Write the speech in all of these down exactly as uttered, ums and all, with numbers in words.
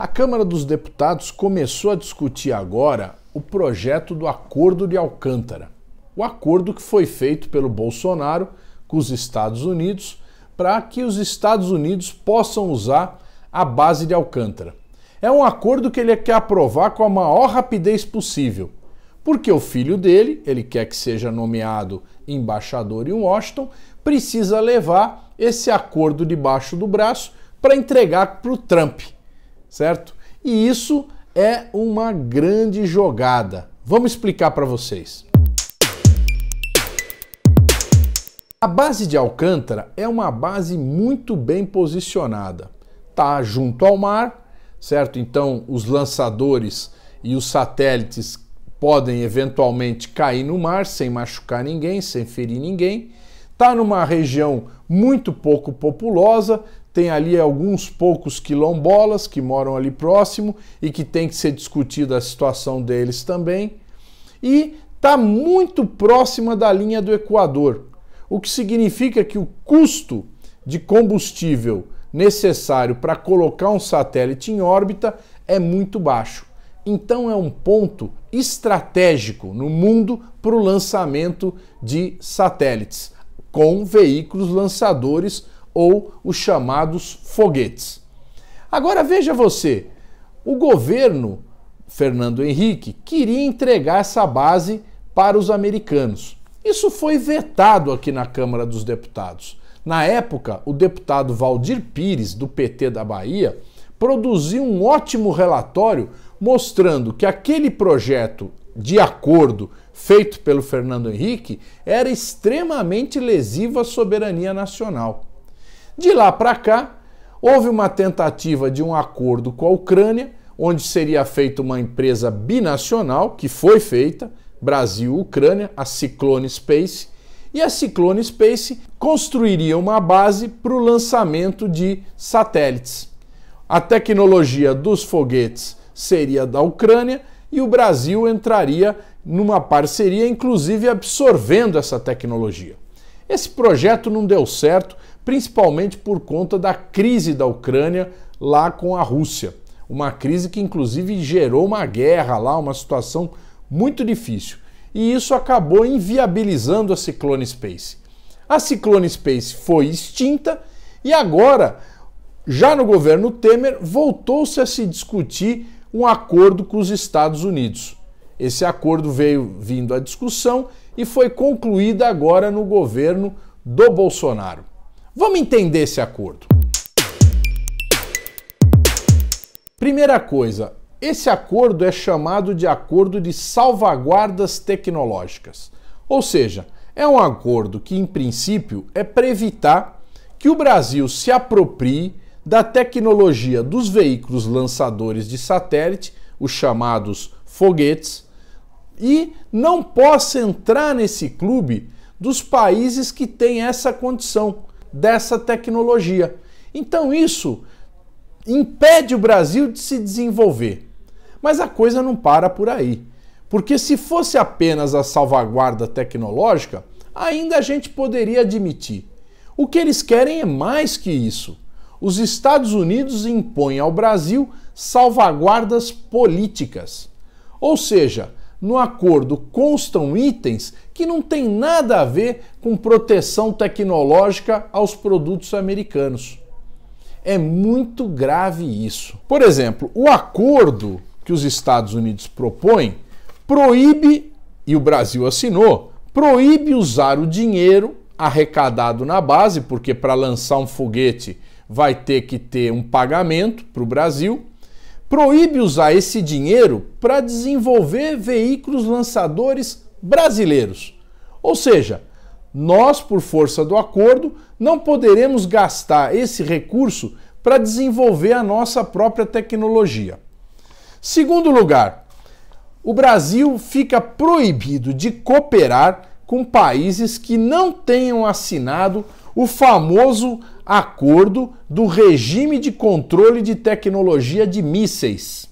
A Câmara dos Deputados começou a discutir agora o projeto do Acordo de Alcântara, o acordo que foi feito pelo Bolsonaro com os Estados Unidos para que os Estados Unidos possam usar a base de Alcântara. É um acordo que ele quer aprovar com a maior rapidez possível, porque o filho dele, ele quer que seja nomeado embaixador em Washington, precisa levar esse acordo debaixo do braço para entregar para o Trump, certo? E isso é uma grande jogada. Vamos explicar para vocês. A base de Alcântara é uma base muito bem posicionada. Está junto ao mar, certo? Então os lançadores e os satélites podem eventualmente cair no mar sem machucar ninguém, sem ferir ninguém. Está numa região muito pouco populosa, tem ali alguns poucos quilombolas que moram ali próximo e que tem que ser discutida a situação deles também. E está muito próxima da linha do Equador, o que significa que o custo de combustível necessário para colocar um satélite em órbita é muito baixo. Então é um ponto estratégico no mundo para o lançamento de satélites com veículos lançadores ou os chamados foguetes. Agora veja você, o governo Fernando Henrique queria entregar essa base para os americanos. Isso foi vetado aqui na Câmara dos Deputados. Na época, o deputado Valdir Pires, do P T da Bahia, produziu um ótimo relatório mostrando que aquele projeto de acordo feito pelo Fernando Henrique era extremamente lesivo à soberania nacional. De lá para cá, houve uma tentativa de um acordo com a Ucrânia, onde seria feita uma empresa binacional, que foi feita, Brasil-Ucrânia, a Cyclone Space, e a Cyclone Space construiria uma base para o lançamento de satélites. A tecnologia dos foguetes seria da Ucrânia e o Brasil entraria numa parceria, inclusive absorvendo essa tecnologia. Esse projeto não deu certo, principalmente por conta da crise da Ucrânia lá com a Rússia. Uma crise que inclusive gerou uma guerra lá, uma situação muito difícil. E isso acabou inviabilizando a Cyclone Space. A Cyclone Space foi extinta e agora, já no governo Temer, voltou-se a se discutir um acordo com os Estados Unidos. Esse acordo veio vindo à discussão e foi concluída agora no governo do Bolsonaro. Vamos entender esse acordo. Primeira coisa, esse acordo é chamado de Acordo de Salvaguardas Tecnológicas, ou seja, é um acordo que, em princípio, é para evitar que o Brasil se aproprie da tecnologia dos veículos lançadores de satélite, os chamados foguetes, e não possa entrar nesse clube dos países que têm essa condição, dessa tecnologia. Então isso impede o Brasil de se desenvolver. Mas a coisa não para por aí, porque se fosse apenas a salvaguarda tecnológica, ainda a gente poderia admitir. O que eles querem é mais que isso. Os Estados Unidos impõem ao Brasil salvaguardas políticas. Ou seja, no acordo constam itens que não têm nada a ver com proteção tecnológica aos produtos americanos. É muito grave isso. Por exemplo, o acordo que os Estados Unidos propõem proíbe, e o Brasil assinou, proíbe usar o dinheiro arrecadado na base, porque para lançar um foguete vai ter que ter um pagamento para o Brasil, proíbe usar esse dinheiro para desenvolver veículos lançadores brasileiros. Ou seja, nós, por força do acordo, não poderemos gastar esse recurso para desenvolver a nossa própria tecnologia. Segundo lugar, o Brasil fica proibido de cooperar com países que não tenham assinado o famoso Acordo do Regime de Controle de Tecnologia de Mísseis.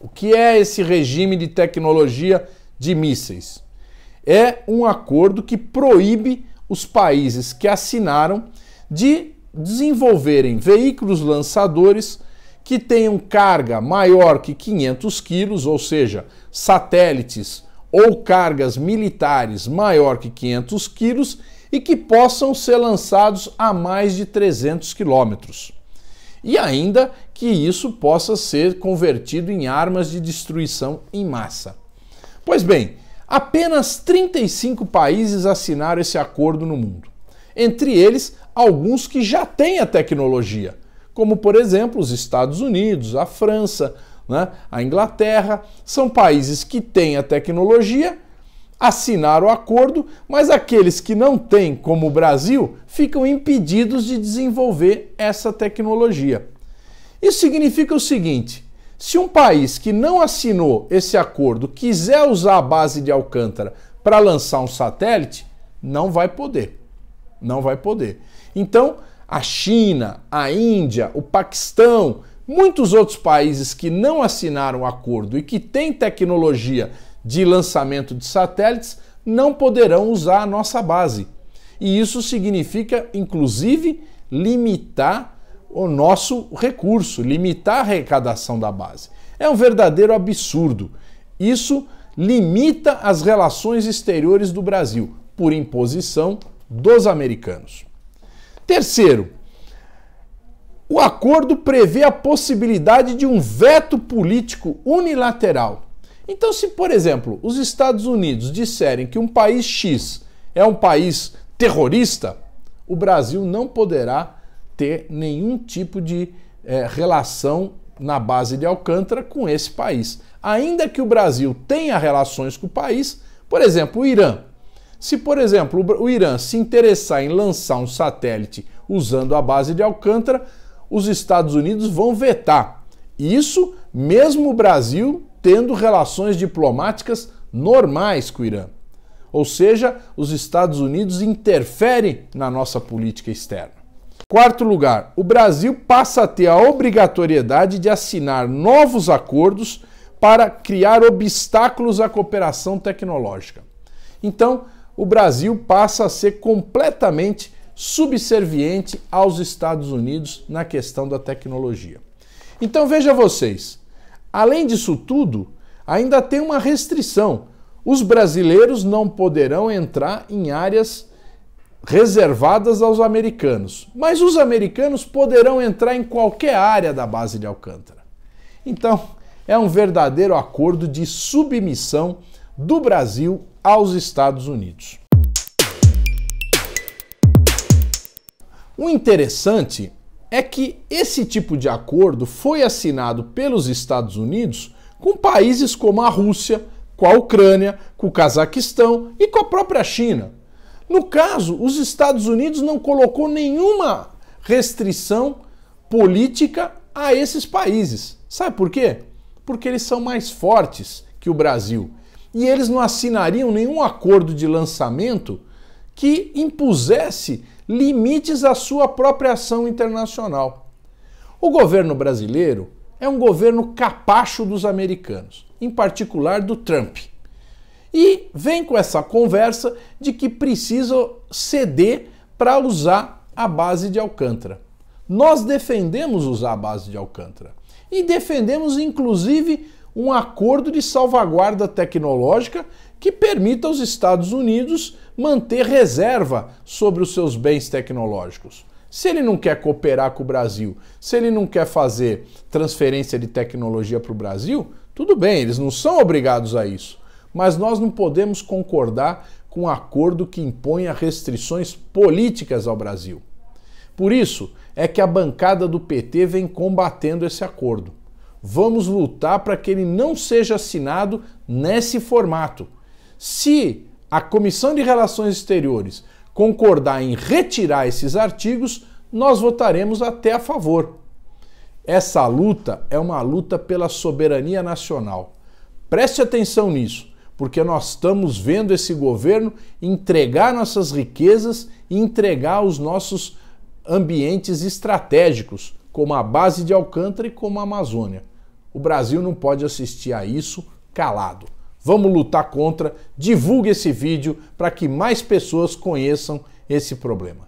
O que é esse regime de tecnologia de mísseis? É um acordo que proíbe os países que assinaram de desenvolverem veículos lançadores que tenham carga maior que quinhentos quilos, ou seja, satélites ou cargas militares maior que quinhentos quilos e que possam ser lançados a mais de trezentos quilômetros. E ainda que isso possa ser convertido em armas de destruição em massa. Pois bem, apenas trinta e cinco países assinaram esse acordo no mundo. Entre eles, alguns que já têm a tecnologia, como, por exemplo, os Estados Unidos, a França, né, a Inglaterra. São países que têm a tecnologia, assinaram o acordo, mas aqueles que não têm, como o Brasil, ficam impedidos de desenvolver essa tecnologia. Isso significa o seguinte: se um país que não assinou esse acordo quiser usar a base de Alcântara para lançar um satélite, não vai poder. Não vai poder. Então, a China, a Índia, o Paquistão, muitos outros países que não assinaram o acordo e que têm tecnologia de lançamento de satélites não poderão usar a nossa base. E isso significa, inclusive, limitar o nosso recurso, limitar a arrecadação da base. É um verdadeiro absurdo. Isso limita as relações exteriores do Brasil, por imposição dos americanos. Terceiro, o acordo prevê a possibilidade de um veto político unilateral. Então, se, por exemplo, os Estados Unidos disserem que um país X é um país terrorista, o Brasil não poderá ter nenhum tipo de eh, relação na base de Alcântara com esse país. Ainda que o Brasil tenha relações com o país, por exemplo, o Irã. Se, por exemplo, o Irã se interessar em lançar um satélite usando a base de Alcântara, os Estados Unidos vão vetar. Isso mesmo o Brasil tendo relações diplomáticas normais com o Irã. Ou seja, os Estados Unidos interferem na nossa política externa. Quarto lugar, o Brasil passa a ter a obrigatoriedade de assinar novos acordos para criar obstáculos à cooperação tecnológica. Então, o Brasil passa a ser completamente subserviente aos Estados Unidos na questão da tecnologia. Então, veja vocês, além disso tudo, ainda tem uma restrição. Os brasileiros não poderão entrar em áreas reservadas aos americanos, mas os americanos poderão entrar em qualquer área da base de Alcântara. Então, é um verdadeiro acordo de submissão do Brasil aos Estados Unidos. O interessante é que esse tipo de acordo foi assinado pelos Estados Unidos com países como a Rússia, com a Ucrânia, com o Cazaquistão e com a própria China. No caso, os Estados Unidos não colocou nenhuma restrição política a esses países. Sabe por quê? Porque eles são mais fortes que o Brasil e eles não assinariam nenhum acordo de lançamento que impusesse limites à sua própria ação internacional. O governo brasileiro é um governo capacho dos americanos, em particular do Trump. E vem com essa conversa de que precisa ceder para usar a base de Alcântara. Nós defendemos usar a base de Alcântara. E defendemos, inclusive, um acordo de salvaguarda tecnológica que permita aos Estados Unidos manter reserva sobre os seus bens tecnológicos. Se ele não quer cooperar com o Brasil, se ele não quer fazer transferência de tecnologia para o Brasil, tudo bem, eles não são obrigados a isso. Mas nós não podemos concordar com um acordo que imponha restrições políticas ao Brasil. Por isso é que a bancada do P T vem combatendo esse acordo. Vamos lutar para que ele não seja assinado nesse formato. Se a Comissão de Relações Exteriores concordar em retirar esses artigos, nós votaremos até a favor. Essa luta é uma luta pela soberania nacional. Preste atenção nisso, porque nós estamos vendo esse governo entregar nossas riquezas e entregar os nossos ambientes estratégicos, como a base de Alcântara e como a Amazônia. O Brasil não pode assistir a isso calado. Vamos lutar contra, divulgue esse vídeo para que mais pessoas conheçam esse problema.